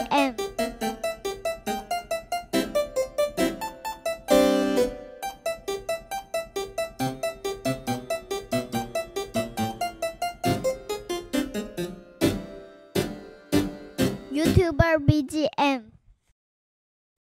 the end. YouTuber BGM.